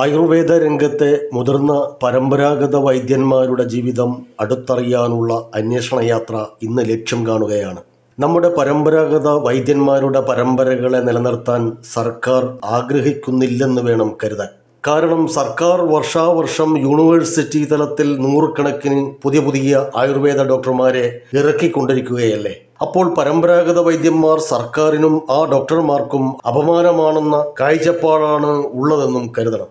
ആയുർവേദ രംഗത്തെ മുതിർന്ന പരമ്പരാഗത വൈദ്യന്മാരുടെ ജീവിതം അടുത്തറിയാനുള്ള അന്വേഷണയാത്ര ഇന്ന് ലക്ഷ്യം കാണുകയാണ്. നമ്മുടെ പരമ്പരാഗത വൈദ്യന്മാരുടെ പരമ്പരകളെ നിലനിർത്താൻ സർക്കാർ ആഗ്രഹിക്കുന്നില്ലെന്ന് വേണം കരുതാൻ. കാരണം സർക്കാർ വർഷാവർഷം യൂണിവേഴ്സിറ്റി തലത്തിൽ നൂറുകണക്കിന് പുതിയ ആയുർവേദ ഡോക്ടർമാരെ ഇറക്കിക്കൊണ്ടിരിക്കുകയല്ലേ. അപ്പോൾ പരമ്പരാഗത വൈദ്യന്മാർ സർക്കാരിനും ആ ഡോക്ടർമാർക്കും അപമാനമാണെന്ന കാഴ്ചപ്പാടാണ് ഉള്ളതെന്നും കരുതണം.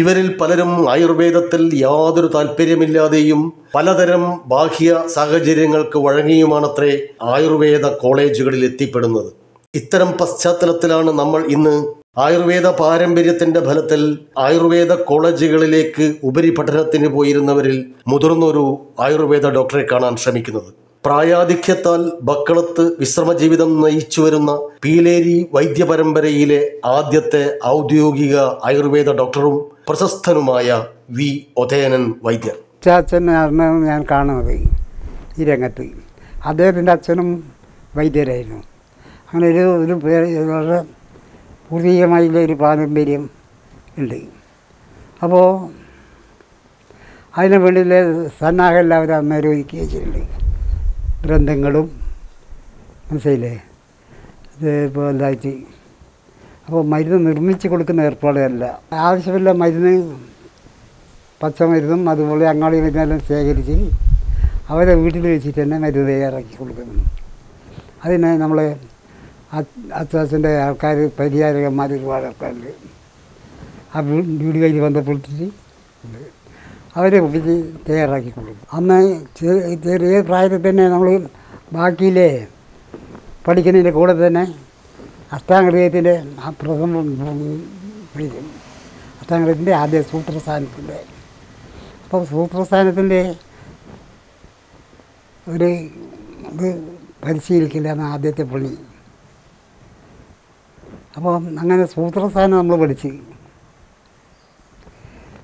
ഇവരിൽ പലരും ആയുർവേദത്തിൽ യാതൊരു താല്പര്യമില്ലാതെയും പലതരം ബാഹ്യ സാഹചര്യങ്ങൾക്ക് വഴങ്ങിയുമാണത്രേ ആയുർവേദ കോളേജുകളിൽ എത്തിപ്പെടുന്നത്. ഇത്തരം പശ്ചാത്തലത്തിലാണ് നമ്മൾ ഇന്ന് ആയുർവേദ പാരമ്പര്യത്തിൻ്റെ ഫലത്തിൽ ആയുർവേദ കോളേജുകളിലേക്ക് ഉപരിപഠനത്തിന് പോയിരുന്നവരിൽ മുതിർന്നൊരു ആയുർവേദ ഡോക്ടറെ കാണാൻ ശ്രമിക്കുന്നത്. പ്രായാധിക്യത്താൽ ബക്കളത്ത് വിശ്രമജീവിതം നയിച്ചു വരുന്ന പീലേരി വൈദ്യപരമ്പരയിലെ ആദ്യത്തെ ഔദ്യോഗിക ആയുർവേദ ഡോക്ടറും പ്രശസ്തനുമായ വി ഒതേനൻ വൈദ്യൻ അച്ഛനാണ് ഞാൻ കാണുന്നത് ഈ രംഗത്ത്. അദ്ദേഹത്തിൻ്റെ അച്ഛനും വൈദ്യരായിരുന്നു. അങ്ങനെ ഒരു വളരെ പൂർവികമായുള്ള ഒരു പാരമ്പര്യം ഉണ്ട്. അപ്പോൾ അതിനു വേണ്ടിയുള്ള സന്നാഹം എല്ലാവരും അന്നേരം ഒരുക്കി വെച്ചിട്ടുണ്ട്. ഗ്രന്ഥങ്ങളും മനസ്സിലെ ഇപ്പോൾ ഇതായിട്ട് അപ്പോൾ മരുന്ന് നിർമ്മിച്ച് കൊടുക്കുന്ന ഏർപ്പാടുകളല്ല, ആവശ്യമില്ല മരുന്ന് പച്ചമരുന്നും അതുപോലെ അങ്ങാടി മരുന്നെല്ലാം ശേഖരിച്ച് അവരെ വീട്ടിൽ വെച്ചിട്ട് തന്നെ മരുന്ന് തയ്യാറാക്കി കൊടുക്കുന്നു. അതിന് നമ്മൾ അച്ചാച്ചൻ്റെ ആൾക്കാർ പരിചാരകന്മാർ ഒരുപാട് ആൾക്കാരുണ്ട്. ആ വീടുകളിൽ ബന്ധപ്പെടുത്തിയിട്ട് ഉണ്ട്, അവരെ കുട്ടിക്ക് തയ്യാറാക്കി കൊടുക്കും. അന്ന് ചെറിയ പ്രായത്തിൽ തന്നെ നമ്മൾ ബാക്കിയിലെ പഠിക്കുന്നതിൻ്റെ കൂടെ തന്നെ അഷ്ടാംഗഹൃദയത്തിൻ്റെ ആ പ്രഥമം പഠിക്കും. അഷ്ടാംഗഹൃദയത്തിൻ്റെ ആദ്യ സൂത്രസ്ഥാനത്തിൻ്റെ അപ്പോൾ സൂത്രസ്ഥാനത്തിൻ്റെ ഒരു ഇത് പരിശീലിക്കില്ല എന്ന ആദ്യത്തെ പണി. അപ്പോൾ അങ്ങനെ സൂത്രസ്ഥാനം നമ്മൾ പഠിച്ച്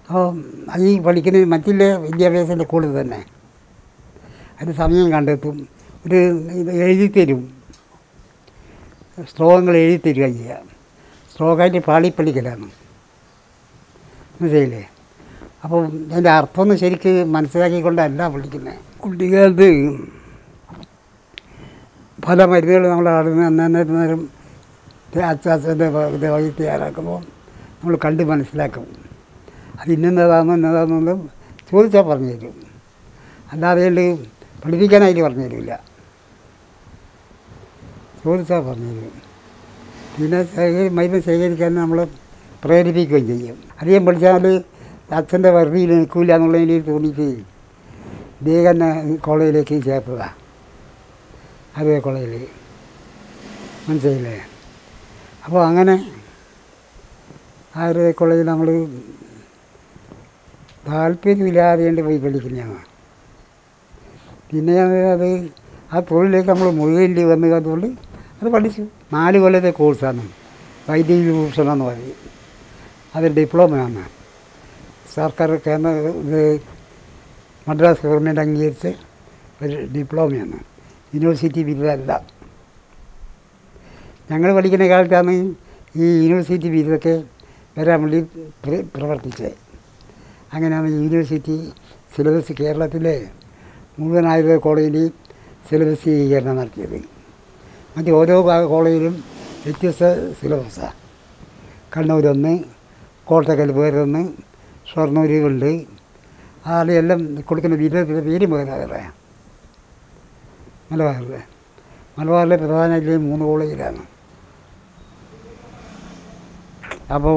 അപ്പോൾ ഈ പഠിക്കുന്ന മറ്റുള്ള വിദ്യാഭ്യാസത്തിൻ്റെ കൂടെ തന്നെ അതിന് സമയം കണ്ടെത്തും. ഒരു ഇത് എഴുതിത്തരും, ശ്ലോകങ്ങൾ എഴുതിത്തരിക ചെയ്യുക. ശ്ലോകമായിട്ട് പാളിപ്പള്ളിക്കലാണ് മനസ്സിലായില്ലേ. അപ്പോൾ അതിൻ്റെ അർത്ഥമൊന്നും ശരിക്കും മനസ്സിലാക്കിക്കൊണ്ടല്ല പഠിക്കുന്നത്. കുട്ടികൾക്ക് പല മരുന്നുകൾ നമ്മൾ ആടുന്ന അന്നേരം അച്ചാച്ചൻ്റെ വഴി തയ്യാറാക്കുമ്പോൾ നമ്മൾ കണ്ട് മനസ്സിലാക്കും. അത് ഇന്നതാണെന്നോ ഇന്നതാണെന്നോ ചോദിച്ചാൽ പറഞ്ഞു തരും, അല്ലാതെ പഠിപ്പിക്കാനായിട്ട് പറഞ്ഞു തരില്ല, ചോദിച്ചാൽ പറഞ്ഞു തരും. പിന്നെ മരുന്ന് ശേഖരിക്കാൻ നമ്മൾ പ്രേരിപ്പിക്കുകയും ചെയ്യും. അധികം പഠിച്ചാൽ അച്ഛൻ്റെ വർഗിയിൽ നിൽക്കില്ല എന്നുള്ളതിൽ തോന്നിയിട്ട് ദേഹം കോളേജിലേക്ക് ചേർത്തതാണ്. അതേ കോളേജിൽ മനസ്സിലായില്ലേ. അപ്പോൾ അങ്ങനെ ആ ഒരു കോളേജിൽ നമ്മൾ താല്പര്യമില്ലാതെ കൊണ്ട് പോയി പഠിക്കുന്നതാണ്. പിന്നെ അത് ആ തൊഴിലേക്ക് നമ്മൾ മുഴുകേണ്ടി വന്നു. അതുകൊണ്ട് അത് പഠിച്ചു. 4 കൊല്ലത്തെ കോഴ്സാണ് വൈദ്യവിഭൂഷണം എന്ന് പറയും. അത് ഡിപ്ലോമയാണ് സർക്കാർ കേന്ദ്ര മദ്രാസ് ഗവൺമെൻറ് അംഗീകരിച്ച ഒരു ഡിപ്ലോമയാണ്, യൂണിവേഴ്സിറ്റി ബിരുദമല്ല. ഞങ്ങൾ പഠിക്കുന്ന കാലത്താണ് ഈ യൂണിവേഴ്സിറ്റി ബിരുദൊക്കെ വരാൻ വേണ്ടി പ്രവർത്തിച്ചത്. അങ്ങനെയാണ് യൂണിവേഴ്സിറ്റി സിലബസ് കേരളത്തിലെ മുഴുവൻ ആയുർവേദ കോളേജിലെയും സിലബസ് സ്വീകരണം നടത്തിയത്. മറ്റ് ഓരോ കോളേജിലും വ്യത്യസ്ത സിലബസാണ്. കണ്ണൂരൊന്ന്, കോട്ടക്കൽ വേറൊന്ന്, ഷൊർണൂരുണ്ട്. അതെല്ലാം കൊടുക്കുന്ന ബിരുദത്തിൻ്റെ പേരും വേറെ. മലബാറിലെ പ്രധാനമായിട്ടുള്ള 3 കോളേജിലാണ്. അപ്പോൾ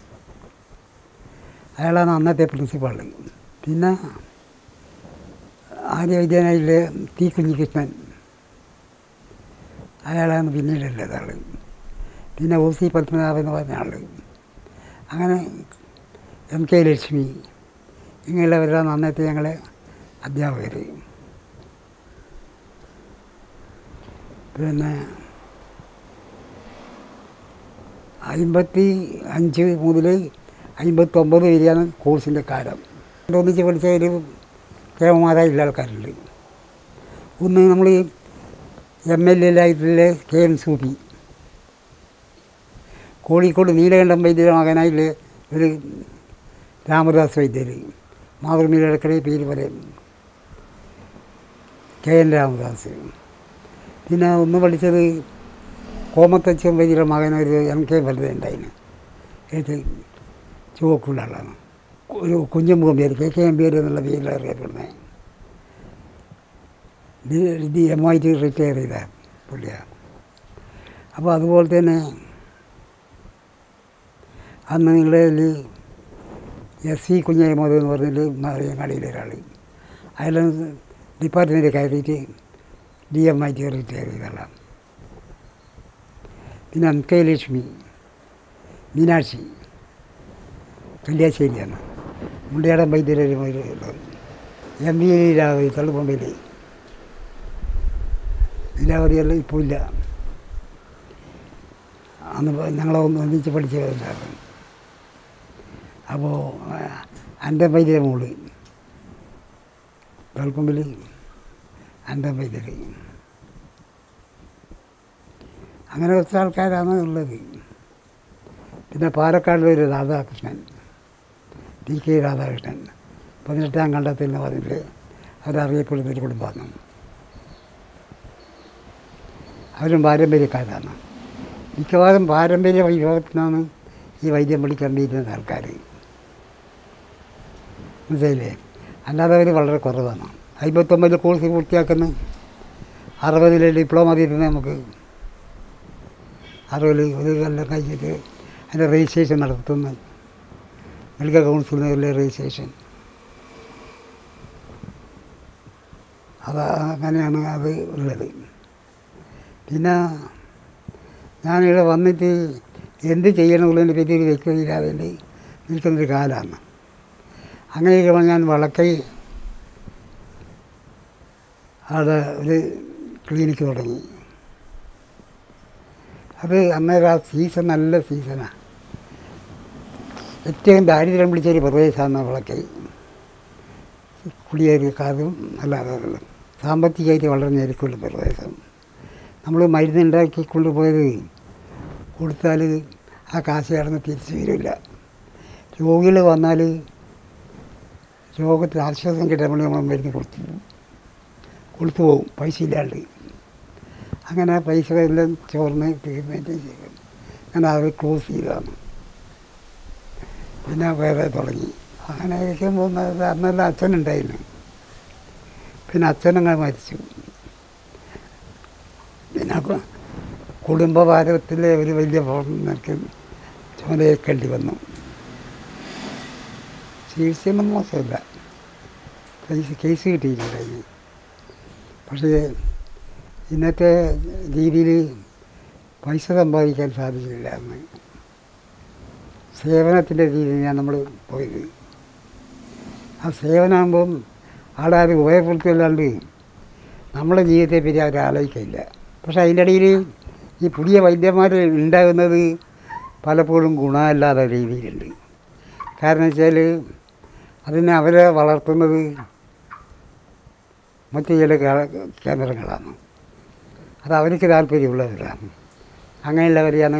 أنا أنا تبلسي بالي. بينا أنا يدينا إلى تيكوني كتمن. أنا أنا بيني لله داري. بينا وصي بتمنا بينا وينالي. أنا أم كيلشمي. إنغلا بدرنا أنا تيجعلا أديا ويري. بينا അമ്പത്തി അഞ്ച് മുതൽ 59 വരെയാണ് കോഴ്സിൻ്റെ കാലം. ഒന്നിച്ച് പഠിച്ച ഒരു കേമമാതായുള്ള ആൾക്കാരുണ്ട്. ഒന്ന് നമ്മൾ MLA ആയിട്ടുള്ള KM സൂപി, കോഴിക്കോട് നീലകണ്ഠം വൈദ്യരുടെ മകനായിട്ടുള്ള ഒരു രാമദാസ് വൈദ്യർ, മാതൃമീരക്കട പേര് പറയും KN രാമദാസ്. പിന്നെ ഒന്ന് പഠിച്ചത് കോമത്തച്ഛൻ വൈദ്യരുടെ മകനൊരു MK വെറുതെ ഉണ്ടായിരുന്നു, എഴുത്ത് ചുവക്കുള്ള ആളാണ്, ഒരു കുഞ്ഞുമുഖം പേര് KK എം പേര് എന്നുള്ള പേരിൽ അറിയപ്പെടുന്നത്. ഇത് MIT റിട്ടയർ ചെയ്ത പുള്ളിയാണ്. അപ്പോൾ അതുപോലെ തന്നെ അന്ന് നിങ്ങളിൽ SC കുഞ്ഞഹമ്മദ് എന്ന് പറഞ്ഞിട്ട് മറിയങ്ങാടിയിലെ ഒരാൾ, അയാൾ ഡിപ്പാർട്ട്മെൻറ്റ് കയറിയിട്ട് DMIT റിട്ടയർ ചെയ്തതാണ്. പിന്നെ MK ലക്ഷ്മി, മീനാക്ഷി, കല്യാശ്ശേരിയാണ്, മുണ്ടയാടൻ വൈദ്യരുമായി. MBA ലീലാവതി തള്ളുപൊമ്പയിൽ ലീലാവതിയല്ല, ഇപ്പോൾ ഇല്ല, അന്ന് ഞങ്ങളൊന്നിച്ച് പഠിച്ചവരുണ്ടായിരുന്നു. അപ്പോൾ എൻ്റെ വൈദ്യരെ മോള് തള്ളുപൊമ്പിൽ എൻ്റെ വൈദ്യർ, അങ്ങനെ കുറച്ച് ആൾക്കാരാണ് ഉള്ളത്. പിന്നെ പാലക്കാടിലൊരു രാധാകൃഷ്ണൻ, TK രാധാകൃഷ്ണൻ, 18ാം ഖണ്ഡത്തിൽ നിന്ന് പറഞ്ഞിട്ട് അവരറിയപ്പെടുന്നൊരു കുടുംബമാണ്. അവരും പാരമ്പര്യക്കാരാണ്, മിക്കവാറും പാരമ്പര്യ വിഭാഗത്തിനാണ് ഈ വൈദ്യം പഠിക്കാൻ വീഴുന്ന ആൾക്കാർ, മനസ്സിലായില്ലേ? അല്ലാതെ അവർ വളരെ കുറവാണ്. 59 കോഴ്സ് പൂർത്തിയാക്കുന്ന 60 ഡിപ്ലോമ തീരുന്ന നമുക്ക് 60 ഒരു കൊല്ലം കഴിച്ചിട്ട് അതിൻ്റെ രജിസ്ട്രേഷൻ നടത്തുന്ന മെഡിക്കൽ കൗൺസിലിൻ്റെ രജിസ്ട്രേഷൻ, അത് അങ്ങനെയാണ് അത് ഉള്ളത്. പിന്നെ ഞാനിവിടെ വന്നിട്ട് എന്ത് ചെയ്യണമെന്നുള്ളതിൻ്റെ പറ്റി ഒരു വ്യക്തതയില്ലാതെ നിൽക്കുന്നൊരു കാലമാണ്. അങ്ങനെയൊക്കെ ഞാൻ വളക്കൈ അവിടെ ഒരു ക്ലിനിക്ക് തുടങ്ങി. അത് അന്നേരം ആ സീസൺ നല്ല സീസണാണ്, ഏറ്റവും ദാരിദ്ര്യം പിടിച്ചൊരു പ്രദേശമാണ് വളക്കൈ, കുടിയേറിക്കാരും അല്ലാതെ സാമ്പത്തികമായിട്ട് വളരെ ഞെരുക്കുള്ള പ്രദേശം. നമ്മൾ മരുന്നുണ്ടാക്കി കൊണ്ടുപോയത് കൊടുത്താൽ ആ കാശ് കടന്ന് തിരിച്ചു വരില്ല. രോഗികൾ വന്നാൽ രോഗത്തിന് ആശ്വാസം കിട്ടാൻ വേണ്ടി നമ്മൾ മരുന്ന് കൊടുത്തു പോകും പൈസ ഇല്ലാണ്ട്. അങ്ങനെ പൈസ എല്ലാം ചോർന്ന് ട്രീറ്റ്മെൻറ്റ് ചെയ്യും. അങ്ങനെ അത് ക്ലോസ് ചെയ്തതാണ്. പിന്നെ വേറെ തുടങ്ങി. അങ്ങനെ ഇരിക്കുമ്പോൾ അന്നെല്ലാം അച്ഛനുണ്ടായിരുന്നു. പിന്നെ അച്ഛനങ്ങനെ മരിച്ചു. പിന്നെ കുടുംബഭാരത്തിലെ ഒരു വലിയ പ്രവർത്തനത്തിൽ ചുമതലയേൽക്കേണ്ടി വന്നു. ചികിത്സയൊന്നും മോശമില്ല, കേസ് കിട്ടിയിട്ടുണ്ടായിരുന്നു. പക്ഷേ ഇന്നത്തെ രീതിയിൽ പൈസ സമ്പാദിക്കാൻ സാധിക്കില്ല. അന്ന് സേവനത്തിൻ്റെ രീതിയിലാണ് നമ്മൾ പോയത്. ആ സേവനമാകുമ്പം ആളാരും ഉപയോഗപ്പെടുത്തിയല്ലാണ്ട് നമ്മുടെ ജീവിതത്തെ പറ്റി അവർ ആലോചിക്കില്ല. പക്ഷേ അതിൻ്റെ ഇടയിൽ ഈ പുതിയ വൈദ്യന്മാർ ഉണ്ടാകുന്നത് പലപ്പോഴും ഗുണമില്ലാത്ത രീതിയിലുണ്ട്. കാരണം വെച്ചാൽ അതിനെ അവരെ വളർത്തുന്നത് മറ്റു ചില കേന്ദ്രങ്ങളാണ്, അത് അവർക്ക് താല്പര്യമുള്ളവരാണ്. അങ്ങനെയുള്ളവരെയാണ്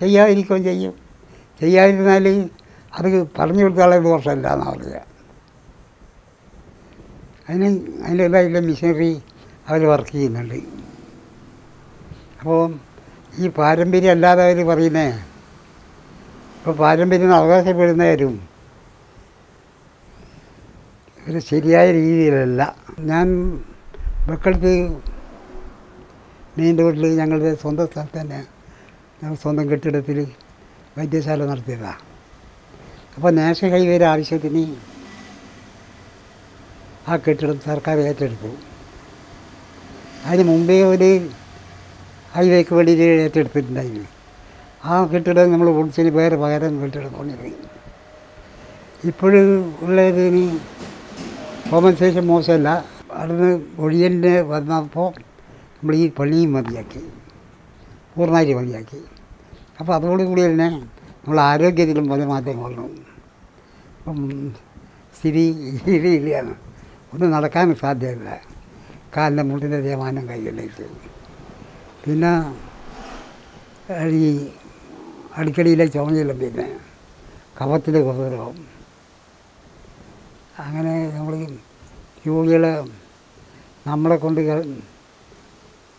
ചെയ്യാതിരിക്കുകയും ചെയ്യും. ചെയ്യാതിരുന്നാൽ അത് പറഞ്ഞു കൊടുത്താൽ ഒരു ദോഷം എന്താണെന്ന് പറയുക. അതിനുള്ള മിഷനറി അവർ വർക്ക് ചെയ്യുന്നുണ്ട്. അപ്പോൾ ഈ പാരമ്പര്യം അല്ലാതെ അവർ പറയുന്നേ, ഇപ്പോൾ പാരമ്പര്യം അവകാശപ്പെടുന്നവരും ഒരു ശരിയായ രീതിയിലല്ല. ഞാൻ മക്കൾക്ക് നീൻ്റെ വീട്ടിൽ ഞങ്ങളുടെ സ്വന്തം സ്ഥലത്ത് തന്നെ ഞങ്ങൾ സ്വന്തം കെട്ടിടത്തിൽ വൈദ്യശാല നടത്തിയതാണ്. അപ്പോൾ നാഷണൽ ഹൈവേയുടെ ആവശ്യത്തിന് ആ കെട്ടിടം സർക്കാർ ഏറ്റെടുത്തു. അതിന് മുമ്പേ ഒരു ഹൈവേക്ക് വേണ്ടി ഏറ്റെടുത്തിട്ടുണ്ടായിരുന്നു. ആ കെട്ടിടം നമ്മൾ പൊളിച്ചതിന് വേറെ പകരം കെട്ടിടം കൊണ്ടുപോയി. ഇപ്പോഴും ഉള്ളതിന് കോമ്പൻസേഷൻ മോശമല്ല. അവിടുന്ന് ഒഴിയലിന് വന്നപ്പോൾ നമ്മൾ ഈ പള്ളിയും മതിയാക്കി, പൂർണ്ണായിട്ട് മതിയാക്കി. അപ്പോൾ അതോടുകൂടി തന്നെ നമ്മൾ ആരോഗ്യത്തിലും പല മാറ്റം കൊണ്ടു. അപ്പം സ്ഥിതി ഇല്ലയാണ്, ഒന്നും നടക്കാൻ സാധ്യമല്ല. കാലിൻ്റെ മുട്ടിൻ്റെ തേയ്മാനം, കൈകളിലേക്ക്, പിന്നെ ഈ അടുക്കളയിലെ ചുമഞ്ഞെല്ലാം, പിന്നെ കഫത്തിൻ്റെ ഉപദ്രവം. അങ്ങനെ നമ്മൾ രോഗികളെ നമ്മളെ കൊണ്ട്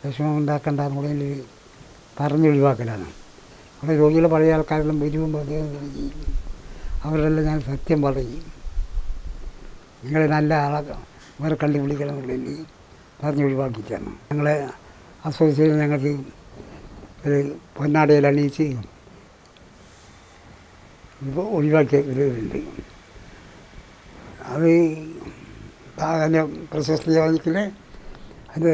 വിഷമം ഉണ്ടാക്കേണ്ട നമ്മളതിൽ പറഞ്ഞൊഴിവാക്കലാണ്. അവിടെ രോഗികളെ പഴയ ആൾക്കാരെല്ലാം വരുമ്പോൾ പ്രത്യേകം ചെയ്യും. അവരെല്ലാം ഞാൻ സത്യം പറയും, നിങ്ങളെ നല്ല ആളെ വേറെ കണ്ടുപിടിക്കണം എന്നുള്ളതിൽ പറഞ്ഞൊഴിവാക്കിയിട്ടാണ്. ഞങ്ങളെ അസോസിയേഷൻ ഞങ്ങൾക്ക് ഒരു പൊന്നാടയിൽ അണിയിച്ച് ഇപ്പോൾ ഒഴിവാക്കിയ ഇതുണ്ട്. അത് അതിൻ്റെ പ്രശസ്തി വാങ്ങിക്കൽ അതിൻ്റെ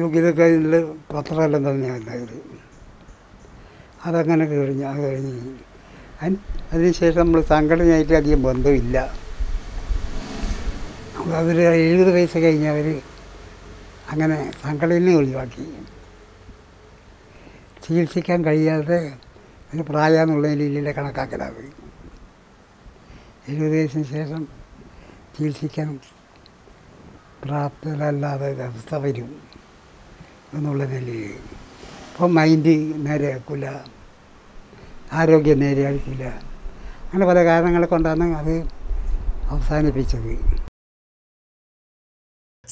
യോഗ്യതയ്ക്ക് അതിൽ പത്രമെല്ലാം തന്നെയാണ് അതിൽ. അതങ്ങനെ കഴിഞ്ഞു. അത് കഴിഞ്ഞ് അതിനുശേഷം നമ്മൾ സംഘടനയായിട്ട് അധികം ബന്ധമില്ല. അവർ 70 വയസ്സ് കഴിഞ്ഞവർ അങ്ങനെ സംഘടനയെ ഒഴിവാക്കി. ചികിത്സിക്കാൻ കഴിയാതെ ഒരു പ്രായമെന്നുള്ള രീതിയിലെ കണക്കാക്കലാവ്. 70 വയസ്സിന് ശേഷം ചികിത്സിക്കാൻ പ്രാപ്തരല്ലാതെ ഒരവസ്ഥ വരും എന്നുള്ള നിലയിൽ. അപ്പോൾ മൈൻഡ് നേരെയാക്കില്ല, ആരോഗ്യം നേരെയാക്കില്ല. അങ്ങനെ പല കാരണങ്ങളെ കൊണ്ടാണ് അത് അവസാനിപ്പിച്ചത്.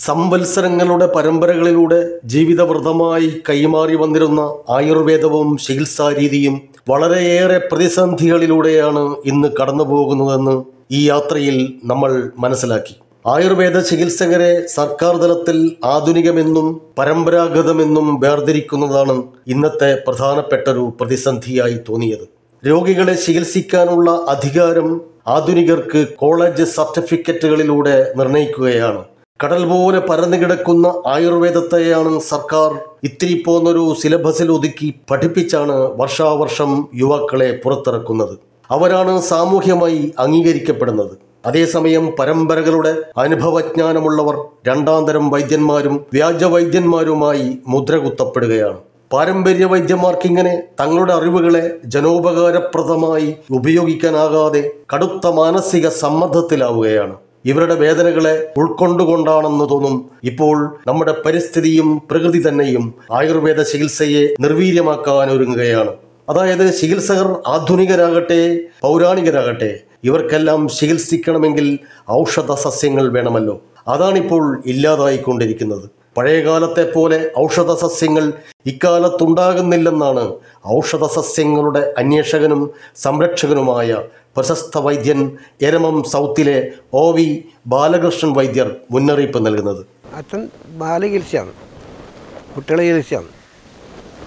സംവത്സരങ്ങളുടെ പരമ്പരകളിലൂടെ ജീവിതവ്രതമായി കൈമാറി വന്നിരുന്ന ആയുർവേദവും ചികിത്സാ രീതിയും വളരെയേറെ പ്രതിസന്ധികളിലൂടെയാണ് ഇന്ന് കടന്നു പോകുന്നതെന്ന് ഈ യാത്രയിൽ നമ്മൾ മനസ്സിലാക്കി. ആയുർവേദ ചികിത്സകരെ സർക്കാർ തലത്തിൽ ആധുനികമെന്നും പരമ്പരാഗതമെന്നും വേർതിരിക്കുന്നതാണ് ഇന്നത്തെ പ്രധാനപ്പെട്ടൊരു പ്രതിസന്ധിയായി തോന്നിയത്. രോഗികളെ ചികിത്സിക്കാനുള്ള അധികാരം ആധുനികർക്ക് കോളേജ് സർട്ടിഫിക്കറ്റുകളിലൂടെ നിർണയിക്കുകയാണ്. കടൽ പോലെ പരന്നു കിടക്കുന്ന ആയുർവേദത്തെയാണ് സർക്കാർ ഇത്തിരി പോന്നൊരു സിലബസിൽ ഒതുക്കി പഠിപ്പിച്ചാണ് വർഷാവർഷം യുവാക്കളെ പുറത്തിറക്കുന്നത്. അവരാണ് സാമൂഹ്യമായി അംഗീകരിക്കപ്പെടുന്നത്. അതേസമയം പരമ്പരകളുടെ അനുഭവജ്ഞാനമുള്ളവർ രണ്ടാംതരം വൈദ്യന്മാരും വ്യാജവൈദ്യന്മാരുമായി മുദ്രകുത്തപ്പെടുകയാണ്. പാരമ്പര്യ വൈദ്യന്മാർക്കിങ്ങനെ തങ്ങളുടെ അറിവുകളെ ജനോപകാരപ്രദമായി ഉപയോഗിക്കാനാകാതെ കടുത്ത മാനസിക സമ്മർദ്ദത്തിലാവുകയാണ്. ഇവരുടെ വേദനകളെ ഉൾക്കൊണ്ടുകൊണ്ടാണെന്ന് തോന്നും ഇപ്പോൾ നമ്മുടെ പരിസ്ഥിതിയും പ്രകൃതി തന്നെയും ആയുർവേദ ചികിത്സയെ നിർവീര്യമാക്കാൻ ഒരുങ്ങുകയാണ്. അതായത് ചികിത്സകർ ആധുനികരാകട്ടെ പൗരാണികരാകട്ടെ, ഇവർക്കെല്ലാം ചികിത്സിക്കണമെങ്കിൽ ഔഷധ സസ്യങ്ങൾ വേണമല്ലോ. അതാണിപ്പോൾ ഇല്ലാതായിക്കൊണ്ടിരിക്കുന്നത്. പഴയകാലത്തെ പോലെ ഔഷധ സസ്യങ്ങൾ ഇക്കാലത്തുണ്ടാകുന്നില്ലെന്നാണ് ഔഷധ സസ്യങ്ങളുടെ അന്വേഷകനും സംരക്ഷകനുമായ പ്രശസ്ത വൈദ്യൻ എരമം സൗത്തിലെ OV ബാലകൃഷ്ണൻ വൈദ്യർ മുന്നറിയിപ്പ് നൽകുന്നത്. അച്ഛൻ ബാലചികിത്സയാണ്, കുട്ടികളെ ചികിത്സയാണ്.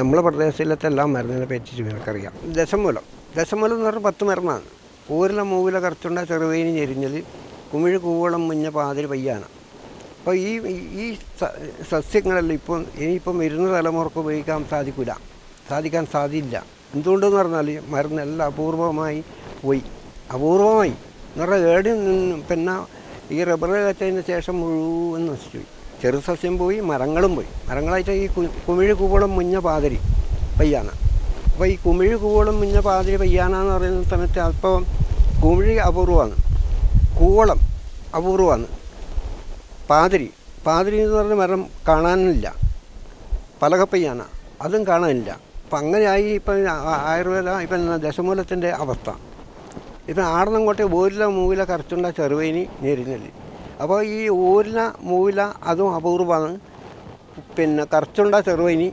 നമ്മളെ പ്രദേശത്തിലത്തെ എല്ലാ മരുന്നിനെ പറ്റിച്ചും എനിക്കറിയാം. ദശമൂലം എന്ന് പറഞ്ഞാൽ 10 മരുന്നാണ്. ഊരിലെ മൂവിലെ കറച്ചുണ്ട, ചെറുതീനി ഞെരിഞ്ഞൽ, കുമിഴ് കൂവളം, മുഞ്ഞ, പാതിരി, പയ്യാന അപ്പോൾ ഈ സസ്യങ്ങളെല്ലാം ഇപ്പോൾ ഇനിയിപ്പോൾ വരുന്ന തലമുറക്ക് ഉപയോഗിക്കാൻ സാധിക്കില്ല, സാധിക്കാൻ സാധ്യതയില്ല. എന്തുകൊണ്ടെന്ന് പറഞ്ഞാൽ മരുന്നെല്ലാം അപൂർവമായി പോയി, അപൂർവമായി എന്ന് പറഞ്ഞാൽ ഏടിൽ നിന്നും. പിന്നെ ഈ റബ്ബർ കച്ചതിന് ശേഷം മുഴുവൻ നശിച്ചുപോയി, ചെറു സസ്യം പോയി, മരങ്ങളും പോയി. മരങ്ങളായിട്ട് ഈ കുമിഴ് കൂവളം മുഞ്ഞ പാതിരി പയ്യാന. അപ്പോൾ ഈ കുമിഴ് കൂവളം മുഞ്ഞ പാതിരി പയ്യാന എന്ന് പറയുന്ന സമയത്ത് അല്പം കുമിഴ് അപൂർവമാണ്, കൂവളം അപൂർവമാണ്, പാതിരി പാതിരി എന്ന് പറഞ്ഞ മരം കാണാനില്ല, പലകപ്പയ്യാന അതും കാണാനില്ല. അപ്പം അങ്ങനെയായി ഇപ്പം ആയുർവേദ ഇപ്പം ദശമൂലത്തിൻ്റെ അവസ്ഥ. ഇപ്പം ആടുന്നങ്കോട്ടെ ഓരില മൂവില കറച്ചുണ്ട ചെറുവേനി നേരിഞ്ഞല്. അപ്പോൾ ഈ ഓരില മൂവില അതും അപൂർവമാണ്, പിന്നെ കറച്ചുണ്ട ചെറുവേനി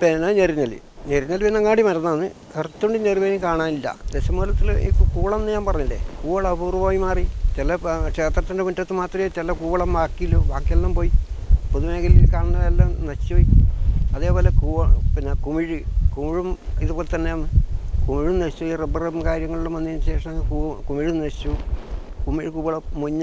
പിന്നെ ഞെരിഞ്ഞല്. ഞെരിഞ്ഞൽ പിന്നെ അങ്ങാടി മരുന്നാണ്, കറച്ചുണ്ടി ചെറുവേനി കാണാനില്ല. ദശമൂലത്തിൽ ഈ കൂളെന്ന് ഞാൻ പറഞ്ഞില്ലേ, കൂവൾ അപൂർവമായി മാറി. ചില ക്ഷേത്രത്തിൻ്റെ മുറ്റത്ത് മാത്രമേ ചില കൂവളം ബാക്കിയുള്ളൂ, ബാക്കിയെല്ലാം പോയി, പൊതുമേഖലയിൽ കാണുന്നതെല്ലാം നശിച്ചുപോയി. അതേപോലെ പിന്നെ കുമിഴ്, കുമിഴും ഇതുപോലെ തന്നെയാണ്, കുമിഴും നശിച്ചു. ഈ റബ്ബറും കാര്യങ്ങളിലും വന്നതിന് ശേഷം കുമിഴും നശിച്ചു. കുമിഴ് കൂവളം മുഞ്ഞ,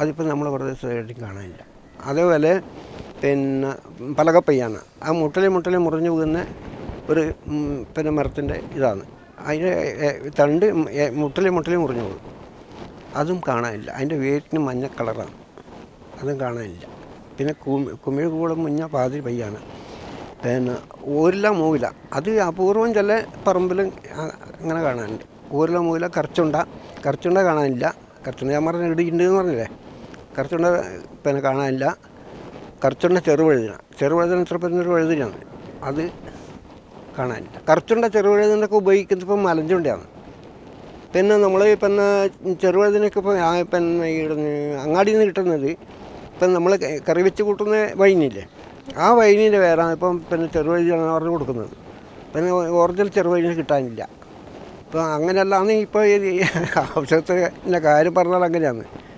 അതിപ്പോൾ നമ്മൾ വെറുതെ കാണാനില്ല. അതേപോലെ പിന്നെ പലകപ്പയ്യാണ്, ആ മുട്ടലെ മുട്ടലെ മുറിഞ്ഞു പോകുന്ന ഒരു പിന്നെ മരത്തിൻ്റെ ഇതാണ്, അതിൻ്റെ തണ്ട് മുട്ടലെ മുട്ടലെ മുറിഞ്ഞു പോകും, അതും കാണാനില്ല. അതിൻ്റെ വേരിന് മഞ്ഞ കളറാണ്, അതും കാണാനില്ല. പിന്നെ കുമിഴ് കൂവളം മുഞ്ഞ പാതിരി പയ്യാണ്, പിന്നെ ഓരില മൂവില അത് അപൂർവം ചില പറമ്പിലും അങ്ങനെ കാണാനുണ്ട്. ഓരില മൂവില കറച്ചുണ്ട, കറച്ചുണ്ട കാണാനില്ല. കറച്ചുണ്ട ഞാൻ പറഞ്ഞ ഇടിയുണ്ട് എന്ന് പറഞ്ഞില്ലേ, കറച്ചുണ്ട പിന്നെ കാണാനില്ല. കറച്ചുണ്ട ചെറുവഴുതിന, ചെറുവഴുതിന ഇത്ര പറഞ്ഞൊരു വഴുതിനാണ്, അത് കാണാനില്ല. കറച്ചുണ്ട ചെറുവഴുതിനൊക്കെ ഉപയോഗിക്കുന്നത് ഇപ്പം മലഞ്ചുണ്ടയാണ്. പിന്നെ നമ്മൾ പിന്നെ ചെറുവഴുതിനൊക്കെ ഇപ്പം പിന്നെ അങ്ങാടിയിൽ നിന്ന് കിട്ടുന്നത് ഇപ്പം നമ്മൾ കറി വെച്ച് കൂട്ടുന്ന വൈനില്ലേ, ആ വൈനിൻ്റെ പേരാണ് ഇപ്പം പിന്നെ ചെറുവഴുതിനാണ് പറഞ്ഞ് കൊടുക്കുന്നത്. പിന്നെ ഒറിജിനൽ ചെറുവഴുതിന് കിട്ടാനില്ല. ഇപ്പം അങ്ങനെയല്ലാന്ന് ഇപ്പോൾ ഔഷധത്തിൻ്റെ കാര്യം പറഞ്ഞാൽ അങ്ങനെയാണ്,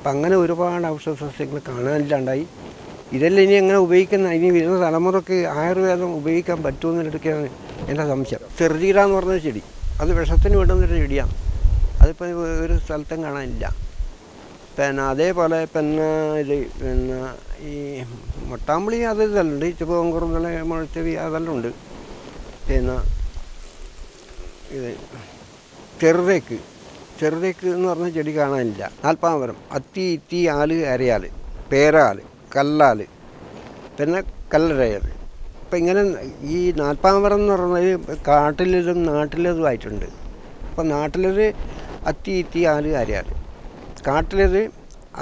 അപ്പം അങ്ങനെ ഒരുപാട് ഔഷധ സസ്യങ്ങൾ കാണാനില്ലാണ്ടായി. ഇതെല്ലാം ഇനി എങ്ങനെ ഉപയോഗിക്കുന്ന, ഇനി വരുന്ന തലമുറയ്ക്ക് ആയുർവേദം ഉപയോഗിക്കാൻ പറ്റുമെന്നിടയ്ക്കാണ് എൻ്റെ സംശയം. ചെറുചീര എന്ന് പറഞ്ഞൊരു ചെടി, അത് വിഷത്തിന് വേണ്ടുന്നൊരു ചെടിയാണ്, അതിപ്പോൾ ഒരു സ്ഥലത്തും കാണാനില്ല. പിന്നെ അതേപോലെ പിന്നെ ഇത് പിന്നെ ഈ മൊട്ടാമ്പുളി അത് ഇതെല്ലാം ഉണ്ട്, ചുവങ്കുറുന്നല മുഴച്ചെവി അതെല്ലാം ഉണ്ട്. പിന്നെ ഇത് ചെറുതേക്ക്, ചെറുതേക്ക് എന്ന് പറഞ്ഞ ചെടി കാണാനില്ല. നാൽപ്പാമരം, അത്തി, ഇത്തി, ആല്, അരയാൽ, പേരാല്, കല്ലാൽ, പിന്നെ കല്ലരയാൽ. അപ്പം ഇങ്ങനെ ഈ നാൽപ്പാമരം എന്ന് പറഞ്ഞത് കാട്ടിലതും നാട്ടിലതുമായിട്ടുണ്ട്. അപ്പം നാട്ടിലത് അത്തി, ഇത്തി, ആല്, അരയാൽ, കാട്ടിലത്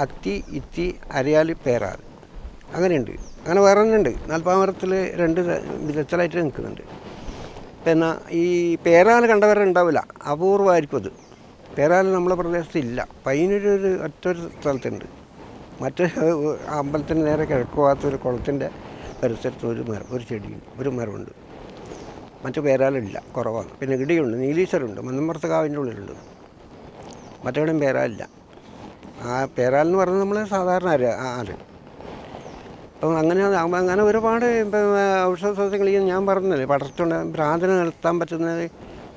അത്തി, ഇത്തി, അരയാൽ, പേരാൽ, അങ്ങനെയുണ്ട്. അങ്ങനെ വേറെ തന്നെ ഉണ്ട്. നാൽപ്പാമരത്തിൽ രണ്ട് വിധത്തിലായിട്ട് നിൽക്കുന്നുണ്ട്. പിന്നെ ഈ പേരാൽ കണ്ടവരുണ്ടാവില്ല, അപൂർവമായിരിക്കും അത്. പേരാൽ നമ്മളെ പ്രദേശത്തില്ല, പൈനൊരു ഒറ്റൊരു സ്ഥലത്തുണ്ട്, മറ്റേ അമ്പലത്തിന് നേരെ കിഴക്കുവാത്തൊരു കുളത്തിൻ്റെ പരിസരത്ത് ഒരു ചെടിയുണ്ട്, ഒരു മരമുണ്ട്. മറ്റു പേരാലില്ല, കുറവാണ്. പിന്നെ ഇടിയുണ്ട്, നീലീശ്വരുണ്ട്, മന്ദമർത്തകാവിൻ്റെ ഉള്ളിലുണ്ട്, മറ്റെവിടെയും പേരാലില്ല. ആ പേരാലെന്ന് പറഞ്ഞാൽ നമ്മൾ സാധാരണ ആര്. അപ്പം അങ്ങനെ അങ്ങനെ ഒരുപാട് ഔഷധ സസ്യങ്ങൾ ഞാൻ പറഞ്ഞില്ലേ, പടർത്തുണ്ട്. ഭ്രാന്തനെ നിർത്താൻ പറ്റുന്നത്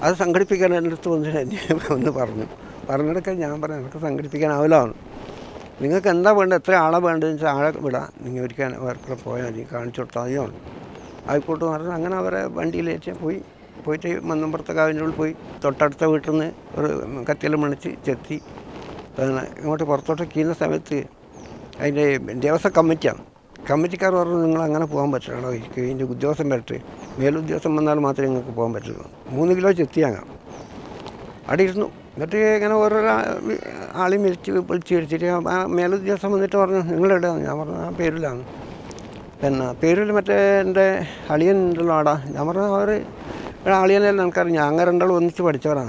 هذا سانغري بيكان أنا لطول جدا أنا بارني بارني لك أنا جام بارني لك سانغري بيكان أولان لينك كندا بند أترى آلا بند إنسا آلا كبرة لينك بريكان وركلا بويا لينك كان شرطة يون أي كوتو هذا سانغنا برا بندي ليتشي بوي بوي تي مندم برتكا بندول بوي تورتارتا بيترني كتيلة منتشي جتي أنا يموت برتوتا كينا سامتي أيه ديوسا كميتشان كميتشي كارورو لينك لانغنا بوام بترنا كيني ديوسا مرتي ميلو ديوسا مندال ماتري لينك بوام بترنا مونا كيلو جتيانا. أديسنو. غتي كنا ورلا علي ميلتشي بالشيرتشي. ما ميلود جالس من التورن إنغلترا. جامرنا بيرلان. بنا بيرل متى عند حاليا نلادا. جامرنا هوري. حاليا نلنا كارن. أنغر عندلو بندشي بديشورا.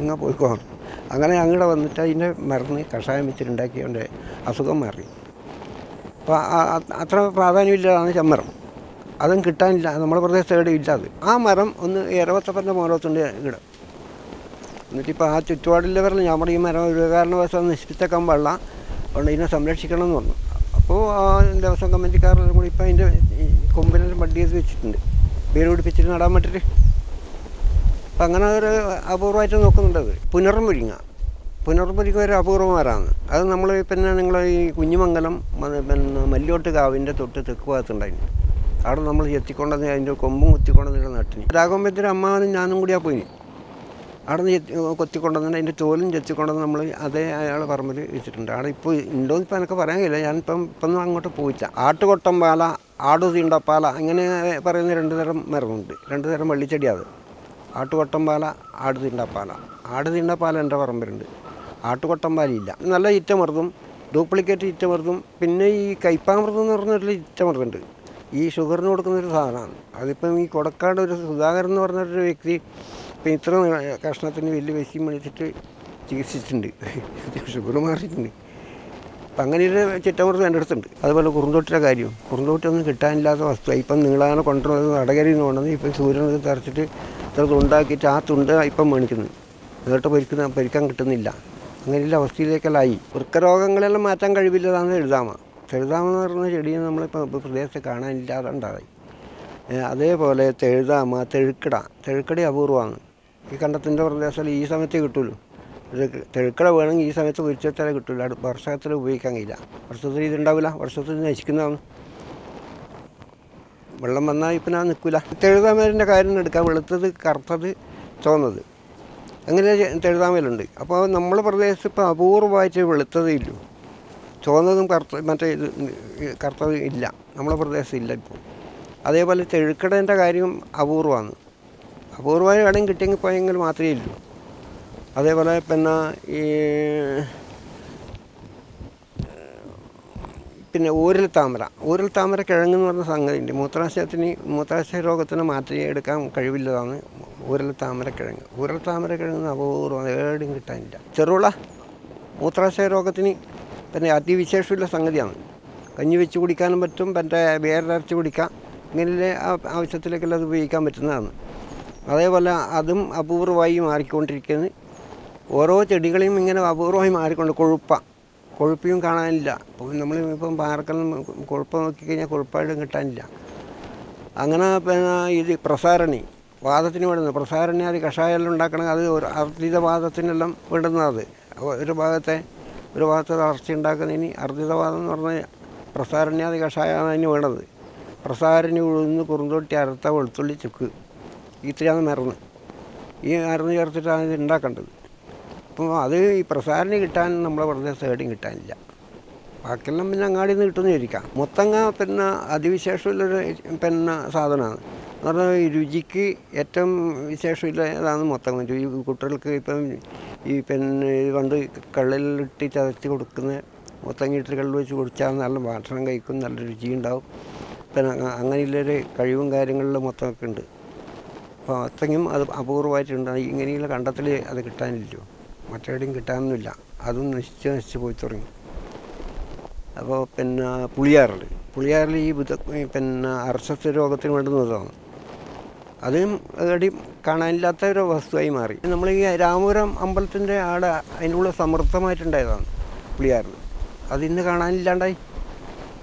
إنغا بويكون. أنغنا أنغرا بندشة إنه مرني كشاي ميتشرندا كي عنده أسوكا مرني. فأثرا بعدين يلا جامر. أذن كتان لا أنا ماذا برضه سرده إجازة. آمارم أن يربط سبنا ماروت عند غدا. نتى بحاجة تجوار ليفرنا يا مريم مارم ويركارنا وسام نسبته كم برلا. ونا إنا سامرت شكلنا نورنا. هو إن ده وسام كمانتي كارل مريم بحاجة إن كومبينر مدريس بيشتند. بيرود بيشتند نارا متري. بعنا أبو رواية نوكنا ده. بنرمرينا. بنرمري كوير أبو رومارانا. هذا نملة بيننا نغلا كونجي مانغلام من مليوت كأويندا توتة تكوا تنداين. أرد نحن يتيكونا ده عندنا كمبوم يتيكونا ده ناتني. راجعهم بدر أمّا أنا نانو غريا بيني. أرد يتيكونا ده عندنا تولين يتيكونا ده نحن هذا على بارملي يصيرنا. أرد يبوي إندون بانك بارعين غيره. يعني بنوانغ غطة بويتة. آتو غطة مبالا آدو زيندا بالا. إنغني بارعين رند ذرم مرموندي. رند ذرم مللي تديا ده. آتو غطة مبالا آدو زيندا بالا. آدو زيندا بالا إندا بارمبرندي. آتو غطة مبالي لا. نالله يتيم مردم. دوبليكيت يتيم مردم. بيني كايبام مردم نورنالي يتيم مردندي. هذا هو الموضوع الذي يحصل على الموضوع الذي يحصل على الموضوع الذي يحصل على الموضوع الذي يحصل على الموضوع الذي يحصل على الموضوع الذي يحصل على الموضوع الذي يحصل على تردامنا رنا جدينا نملا بحرية كارنا إلجاران داري. هذا بقوله تردام تركدا تركدي أبوروان. كأننا تندر بحرية سالي إيسامي تقتول. تركدا بعنان إيسامي تو بيرجع تلا قتول. لاد بارسات تلا بيكان إيلا. بارسات تري دندا بيلا. بارسات تري نشكنا. بدلنا منا يبنا نكولا. تردام رنا كائن ندكا بدلت ده كارثة توند. أنغلنا تردام لندي. أبا نملا بحرية سبب أبورو بايجي بدلت ده إيلو. تونا كارتا كارتا إلا أملا بردا سيلا أدى بالي تركدا إنتا غيرهم أبوروان أبوروان غادين كتير كوينغل ماتري إلو أدى بالي بنا بنا أورل تامرة كرنجن وردا سانغري إندي موتراسية روغتنا ماتري إدكام كريبيل دامي أورل تامرة كرنجن أبوروان غادين كتير إلا ترولا موتراسية روغتني أنا أتي بشرف ولا سانغديان. كأني بتشودي كأنا بتشوم بنتا بيرار بتشودي كا. غيرلي أوشة تلك لا تبي كام بتشنان. هذا يبلا آدم أبوور واي ماري كونتري كني. وراءه تديكلي مينغنا أبوور واي ماري كوند كوربا. كوربيون كانا إللا. نملي ميبام باركلام كوربا كيكينيا كوربا إللا كتانيلا. أنغنا بنا يدي برسارني. وادتني ورنا برسارني هذي كشاي لون داكنا هذي أرتيدا وادتني لام ورنا هذي. إيرو بعثة. ولكن هناك اشياء اخرى لانها تتحول الى اشياء اخرى لانها تتحول الى اشياء اخرى لانها تتحول الى اشياء اخرى لانها تتحول الى اشياء اخرى لانها تتحول الى اشياء اخرى لانها تتحول الى اشياء اخرى لانها تتحول الى يبين يباندو كارل تيجا تيجو دكتورنا متعني تركلو يجود كان نالله بانشان كا يكون نالله رجيم داو بنا عناني ليرة كاريون غيرينغللا متعني كند അത്രയും അത് അപൂർവമായിട്ടുണ്ടായി ഇങ്ങനെയുള്ള കണ്ടത്തിൽ അത് കിട്ടാനില്ല മറ്റെവിടെയും കിട്ടാനൊന്നുമില്ല അതും നശിച്ച് നശിച്ച് പോയി തുടങ്ങി അപ്പോൾ പിന്നെ പുളിയാറിൽ ഈ പിന്നെ അർശത്വ രോഗത്തിന് വേണ്ടുന്നതാണ് അതും അതടി കാണാനില്ലാത്ത ഒരു വസ്തുവായി മാറി നമ്മൾ ഈ രാമപുരം അമ്പലത്തിൻ്റെ ആട് അതിനുള്ള സമൃദ്ധമായിട്ടുണ്ടായതാണ് പുളിയാറിൽ അതിന്ന് കാണാനില്ലാണ്ടായി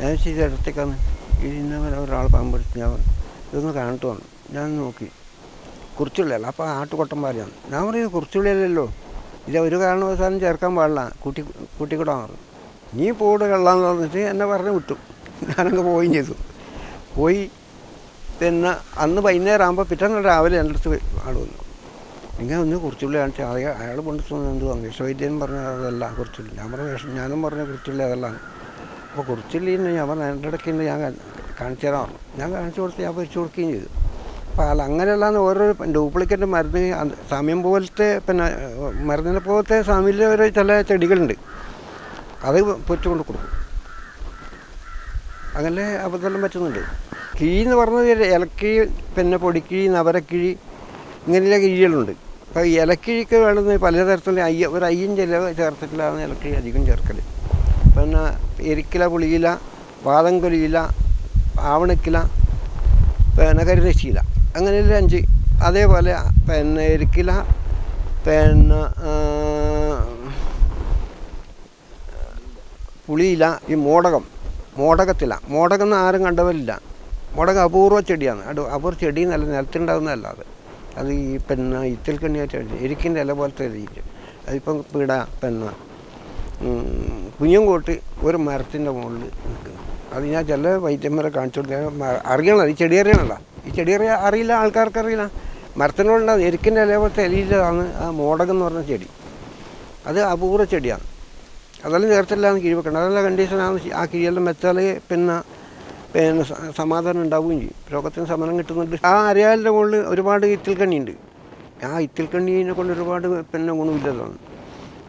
ഞാൻ ചെയ്തെടുത്തേക്കാന്ന് ഇന്നവരെ ഒരാൾ പാമ്പ് കടിച്ച് ഞാൻ ഇതൊന്ന് കാണിട്ട് വന്നു ഞാൻ നോക്കി കുറിച്ചുള്ളിയല്ല അപ്പോൾ ആട്ടുകൊട്ടൻ പാലാണ് ഞാൻ പറയുന്നത് കുറിച്ചുള്ളിയല്ലല്ലോ ഇത് ഒരു കാരണവശാലും ചേർക്കാൻ പാടില്ല കൂട്ടിക്കൂടാൻ പറഞ്ഞു നീ പോട് കള്ളാന്ന് പറഞ്ഞിട്ട് എന്നെ പറഞ്ഞു വിട്ടു ഞാനങ്ങ് പോയി പിന്നെ അന്ന് വൈകുന്നേരം ആകുമ്പോൾ പിറ്റേന്ന് രാവിലെ എൻ്റെ അടുത്ത് ആൾ വന്നു ഇങ്ങനെ ഒന്ന് കുറിച്ചുള്ളി കാണിച്ചാൽ അയാൾ കൊണ്ട് എന്ത് വന്നു വിശ്വവൈദ്യൻ പറഞ്ഞ അതല്ല കുറിച്ചുള്ളി ഞാൻ പറഞ്ഞു ഞാനും പറഞ്ഞ കുറിച്ചുള്ളി അതല്ല അപ്പോൾ കുറിച്ചുള്ളിന്ന് ഞാൻ പറഞ്ഞു എൻ്റെ ഇടയ്ക്കുണ്ട് ഞാൻ കാണിച്ചു തരാൻ പറഞ്ഞു ഞാൻ കാണിച്ചു കൊടുത്ത് ഞാൻ വെച്ചു കൊടുക്കുകയും ചെയ്തു അപ്പോൾ അല്ല അങ്ങനെയല്ലാന്ന് ഓരോ ഡ്യൂപ്ലിക്കേറ്റ് മരുന്ന് സാമ്യം പോലത്തെ പിന്നെ മരുന്നിനെ പോലത്തെ സാമ്യം ഒരു ചില ചെടികളുണ്ട് അത് പൊച്ചുകൊണ്ട് കൊടുക്കും അങ്ങനെ അബദ്ധം പറ്റുന്നുണ്ട് കീന്ന് പറഞ്ഞത് ഇലക്കിഴി പിന്നെ പൊടിക്കിഴി നവരക്കിഴി ഇങ്ങനെയുള്ള കിഴികളുണ്ട് അപ്പോൾ ഇലക്കിഴിക്ക് വേണമെന്ന് പലതരത്തിൽ ഒരു അയ്യം ചില ചേർത്തിട്ടില്ലാന്ന് ഇലക്കിഴി അധികം ചേർക്കൽ പിന്നെ എരിക്കില പുളിയില വാദം കൊലിയില ആവണക്കില പിന്നെ കരുതശീല അങ്ങനെയുള്ള 5 അതേപോലെ പിന്നെ എരിക്കില പിന്നെ പുളിയില ഈ മോടകം ആരും കണ്ടവരില്ല മുടകം അപൂർവ ചെടിയാണ് അപൂർവ ചെടി എന്നല്ല നിലത്തുണ്ടാവുന്നതല്ല അത് ഈ പിന്നെ ഇത്തിൽ കണ്ണിയായിട്ട് എരിക്കിൻ്റെ ഇല പോലത്തെ രീതിയിൽ അതിപ്പം പിട പിന്നെ കുഞ്ഞുംകോട്ട് ഒരു മരത്തിൻ്റെ മുകളിൽ നിൽക്കുന്നു അത് ഞാൻ ചില വൈദ്യന്മാരെ കാണിച്ചു കൊടുത്ത അറിയണം ഈ ചെടി അറിയണമല്ല ഈ ചെടി അറിയില്ല ആൾക്കാർക്ക് അറിയില്ല മരത്തിനോടുണ്ടാകും എരിക്കിൻ്റെ ഇല പോലത്തെ ഇലയിലാണ് ആ മോടകം എന്ന് പറഞ്ഞ ചെടി അത് അപൂർവ ചെടിയാണ് അതെല്ലാം ചേർത്തില്ലാന്ന് കിഴി വെക്കണം അതെല്ലാം കണ്ടീഷനാണ് ആ കിഴിയെല്ലാം വെച്ചാൽ പിന്നെ സമാധാനം ഉണ്ടാവുകയും ചെയ്യും രോഗത്തിന് ശമനം കിട്ടുന്നുണ്ട് ആ അരയാലിൻ്റെ മുകളിൽ ഒരുപാട് ഇത്തിൽക്കണ്ണിയുണ്ട് ആ ഇത്തിൽക്കണ്ണിനെ കൊണ്ട് ഒരുപാട് പിന്നെ ഗുണമില്ലതാണ്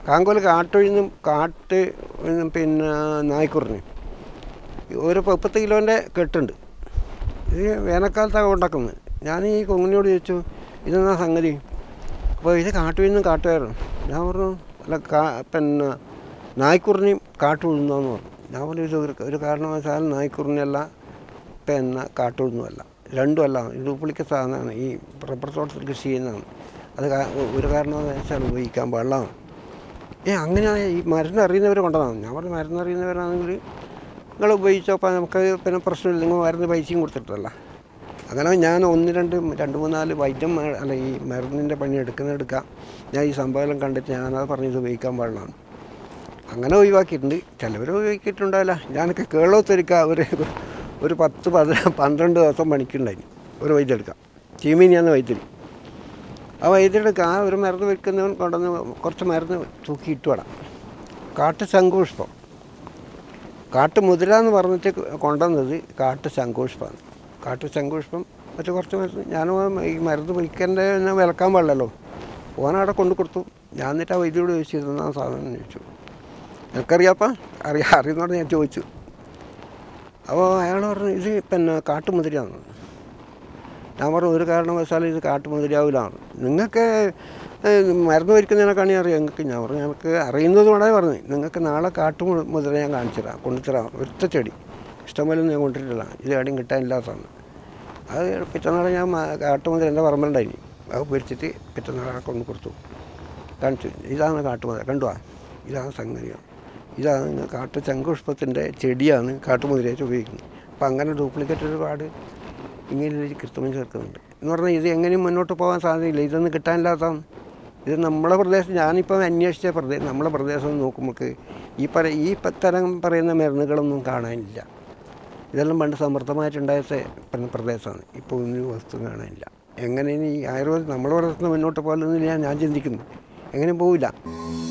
കാങ്കോല് കാട്ടൊഴിഞ്ഞും കാട്ട് പിന്നെ നായ്ക്കുറിഞ്ഞും ഒരു 30 കിലോൻ്റെ കെട്ടുണ്ട് ഇത് വേനൽക്കാലത്താണ് ഉണ്ടാക്കുന്നത് ഞാൻ ഈ കൊങ്ങിനോട് ചോദിച്ചു ഇതെന്നാ സംഗതി അപ്പോൾ ഇത് കാട്ടുകൊഴുന്നും കാട്ടുപയറും ഞാൻ പറഞ്ഞു അല്ല പിന്നെ നായ്ക്കുറിഞ്ഞും കാട്ടുകൊഴുന്നാന്ന് പറഞ്ഞു ഞാൻ പറഞ്ഞു ഇത് ഒരു കാരണവശാലും നായ്ക്കുറിഞ്ഞല്ല പിന്നെ കാട്ടുകൊഴുന്നുമല്ല രണ്ടുമല്ല ഡ്യൂപ്ലിക്കേറ്റ് സാധനമാണ് ഈ റബ്ബർ തോട്ടത്തിൽ കൃഷി ചെയ്യുന്നതാണ് അത് ഒരു കാരണവശാലും ഉപയോഗിക്കാൻ പാടില്ല അങ്ങനെ ഈ മരുന്ന് അറിയുന്നവർ കൊണ്ടുവന്നാണ് ഞാൻ പറഞ്ഞു മരുന്ന് അറിയുന്നവരാണെങ്കിൽ നിങ്ങൾ ഉപയോഗിച്ചപ്പോൾ നമുക്ക് പിന്നെ പ്രശ്നമില്ല നിങ്ങൾ മരുന്ന് പൈസയും കൊടുത്തിട്ടല്ല അങ്ങനെ ഞാൻ 1, 2, 3, 4 വൈറ്റം അല്ല ഈ മരുന്നിൻ്റെ പണി എടുക്കാം ഞാൻ ഈ സംഭവം കണ്ടിട്ട് ഞാനത് പറഞ്ഞത് ഉപയോഗിക്കാൻ പാടില്ലാണ് അങ്ങനെ ഒഴിവാക്കിയിട്ടുണ്ട് ചിലവർ ഉപയോഗിക്കിട്ടുണ്ടാവില്ല ഞാനൊക്കെ കേളോത്തൊരുക്കുക ഒരു 10, 12 ദിവസം പണിക്കുണ്ടായിരുന്നു ഒരു വൈദ്യെടുക്കാം ചീമീനിയാന്ന് വൈദ്യൽ ആ വൈദ്യെടുക്കുക ആ ഒരു മരുന്ന് വെക്കുന്നവൻ കൊണ്ടുവന്ന് കുറച്ച് മരുന്ന് തൂക്കിയിട്ട് വേണം കാട്ട് ശംഖുപുഷ്പം കാട്ട് മുതിര എന്ന് പറഞ്ഞിട്ട് കൊണ്ടുവന്നത് കാട്ട് ശംഖുപുഷ്പമാണ് കാട്ടുശങ്കുഷ്പം മറ്റു കുറച്ച് ഞാനും ഈ മരുന്ന് വിൽക്കേണ്ട എന്നെ വിലക്കാൻ പാടില്ലല്ലോ ഓനവിടെ കൊണ്ടു കൊടുത്തു. ഞാൻ എന്നിട്ട് ആ വൈദ്യോട് ചോദിച്ചു ഇതെന്നാ സാധനം ചോദിച്ചു. എനിക്കറിയാപ്പാ അറിയുന്നോടെ ഞാൻ ചോദിച്ചു. അപ്പോൾ അയാൾ പറഞ്ഞു ഇത് പിന്നെ കാട്ടുമുതിരിയാന്ന്. ഞാൻ പറഞ്ഞു ഒരു കാരണവശാലും ഇത് കാട്ടുമുതിരിയാവില്ലാണ്, നിങ്ങൾക്ക് മരുന്ന് വരിക്കുന്നതിനൊക്കെയാണ് അറിയാം നിങ്ങൾക്ക്. ഞാൻ പറഞ്ഞു ഞങ്ങൾക്ക് അറിയുന്നത് കൊണ്ടേ പറഞ്ഞു നിങ്ങൾക്ക് നാളെ കാട്ടുമുതിര ഞാൻ കാണിച്ചു തരാം കൊണ്ടുത്തരാം ഒറ്റ ചെടി ഇഷ്ടമല്ലെന്ന് ഞാൻ കൊണ്ടിട്ടില്ല ഇത് എവിടെയും കിട്ടാനില്ലാത്തതാണ്. അത് പിറ്റന്നാളെ ഞാൻ കാട്ടുമുതിര എൻ്റെ പറമ്പലുണ്ടായി അത് പൊരിച്ചിട്ട് പിറ്റന്നാളെ കൊണ്ട് കൊടുത്തു കാണിച്ചു. ഇതാണ് കാട്ടുമുതിര കണ്ടുവാ ഇതാണ് സംഗതിയാണ് ഇതാണ് കാട്ടു ശങ്കുഷ്പത്തിൻ്റെ ചെടിയാണ് കാട്ടുമുതിരയായിട്ട് ഉപയോഗിക്കുന്നത്. അപ്പം അങ്ങനെ ഡ്യൂപ്ലിക്കേറ്റ് ഒരുപാട് ഇങ്ങനെ കൃത്രിമം ചേർക്കുന്നുണ്ട് എന്ന് പറഞ്ഞാൽ ഇത് എങ്ങനെയും മുന്നോട്ട് പോകാൻ സാധ്യതയില്ല. ഇതൊന്നും കിട്ടാനില്ലാത്തതാണ്. ഇത് നമ്മളെ പ്രദേശം ഞാനിപ്പം അന്വേഷിച്ച പ്രദേശം നമ്മളെ പ്രദേശം നോക്കുമ്പോൾക്ക് ഈ തരം പറയുന്ന മരുന്നുകളൊന്നും കാണാനില്ല. ഇതെല്ലാം പണ്ട് സമൃദ്ധമായിട്ടുണ്ടായ പ്രദേശമാണ്. ഇപ്പോൾ ഒന്നും വസ്തു കാണാനില്ല. എങ്ങനെ ഈ ആയുർവേദം നമ്മളെ പ്രദേശത്ത് മുന്നോട്ട് പോകാൻ ഞാൻ ചിന്തിക്കുന്നു. എങ്ങനെയും പോവില്ല.